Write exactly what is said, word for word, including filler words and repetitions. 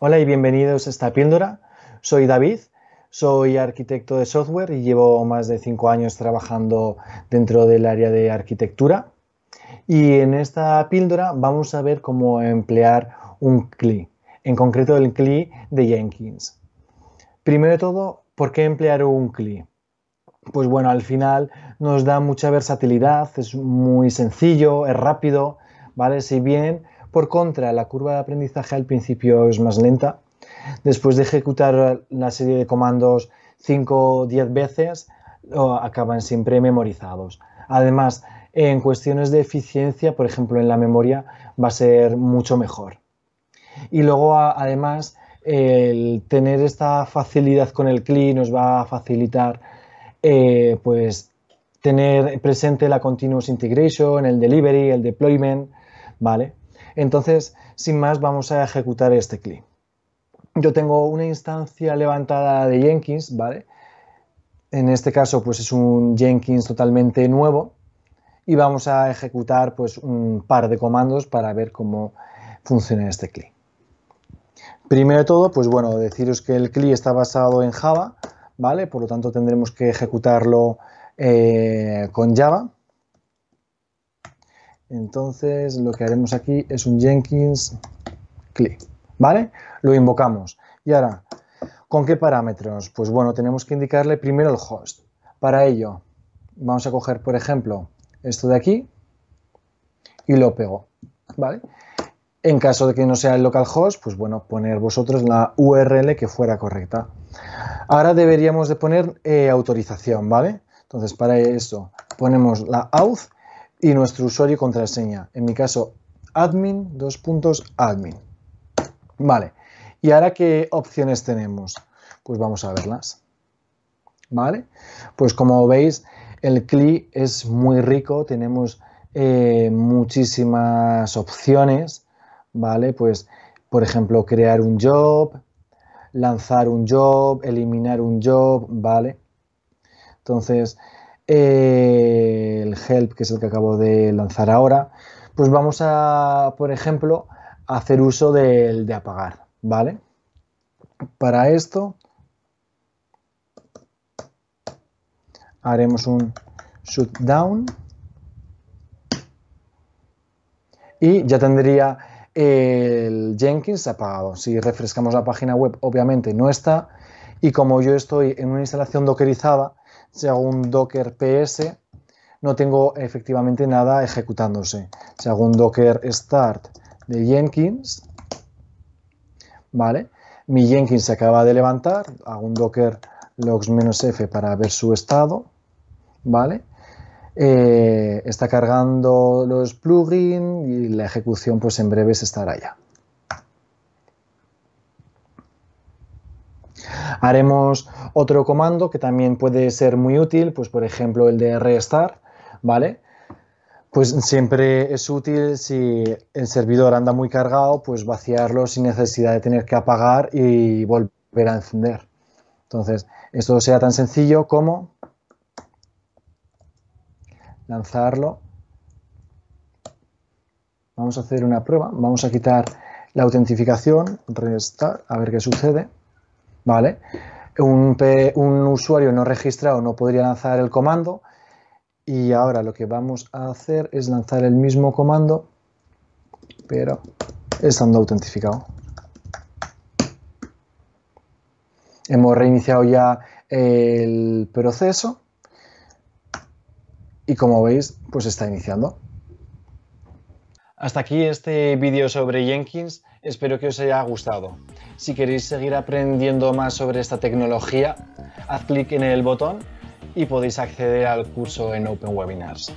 Hola y bienvenidos a esta píldora. Soy David, soy arquitecto de software y llevo más de cinco años trabajando dentro del área de arquitectura. Y en esta píldora vamos a ver cómo emplear un C L I, en concreto el C L I de Jenkins. Primero de todo, ¿por qué emplear un C L I? Pues bueno, al final nos da mucha versatilidad, es muy sencillo, es rápido, ¿vale? Si bien por contra, la curva de aprendizaje al principio es más lenta. Después de ejecutar la serie de comandos cinco o diez veces, acaban siempre memorizados. Además, en cuestiones de eficiencia, por ejemplo, en la memoria, va a ser mucho mejor. Y luego, además, el tener esta facilidad con el C L I nos va a facilitar eh, pues, tener presente la Continuous Integration, el Delivery, el Deployment, ¿vale? Entonces, sin más, vamos a ejecutar este C L I. Yo tengo una instancia levantada de Jenkins, ¿vale? En este caso, pues es un Jenkins totalmente nuevo y vamos a ejecutar pues un par de comandos para ver cómo funciona este C L I. Primero de todo, pues bueno, deciros que el C L I está basado en Java, ¿vale? Por lo tanto, tendremos que ejecutarlo eh, con Java. Entonces, lo que haremos aquí es un Jenkins C L I, ¿vale? Lo invocamos. Y ahora, ¿con qué parámetros? Pues bueno, tenemos que indicarle primero el host. Para ello, vamos a coger, por ejemplo, esto de aquí y lo pego, ¿vale? En caso de que no sea el localhost, pues bueno, poner vosotros la U R L que fuera correcta. Ahora deberíamos de poner eh, autorización, ¿vale? Entonces, para eso, ponemos la auth y nuestro usuario y contraseña, en mi caso admin, dos puntos admin. Vale, y ahora qué opciones tenemos, pues vamos a verlas. Vale, pues como veis el C L I es muy rico, tenemos eh, muchísimas opciones, vale, pues por ejemplo crear un job, lanzar un job, eliminar un job, vale, entonces el help, que es el que acabo de lanzar ahora, pues vamos a, por ejemplo, hacer uso del de apagar, ¿vale? Para esto haremos un shutdown y ya tendría el Jenkins apagado. Si refrescamos la página web, obviamente no está, y como yo estoy en una instalación dockerizada, si hago un docker ps, no tengo efectivamente nada ejecutándose. Si hago un docker start de Jenkins, ¿vale? Mi Jenkins se acaba de levantar, hago un docker logs-f para ver su estado, ¿vale? Eh, está cargando los plugins y la ejecución pues en breve se estará ya. Haremos otro comando que también puede ser muy útil, pues por ejemplo el de restart, ¿vale? Pues siempre es útil si el servidor anda muy cargado, pues vaciarlo sin necesidad de tener que apagar y volver a encender. Entonces, esto sea tan sencillo como lanzarlo. Vamos a hacer una prueba, vamos a quitar la autentificación, restart, a ver qué sucede. Vale, un, un usuario no registrado no podría lanzar el comando y ahora lo que vamos a hacer es lanzar el mismo comando pero estando autentificado. Hemos reiniciado ya el proceso y como veis pues está iniciando. Hasta aquí este vídeo sobre Jenkins, espero que os haya gustado. Si queréis seguir aprendiendo más sobre esta tecnología, haz clic en el botón y podéis acceder al curso en Open Webinars.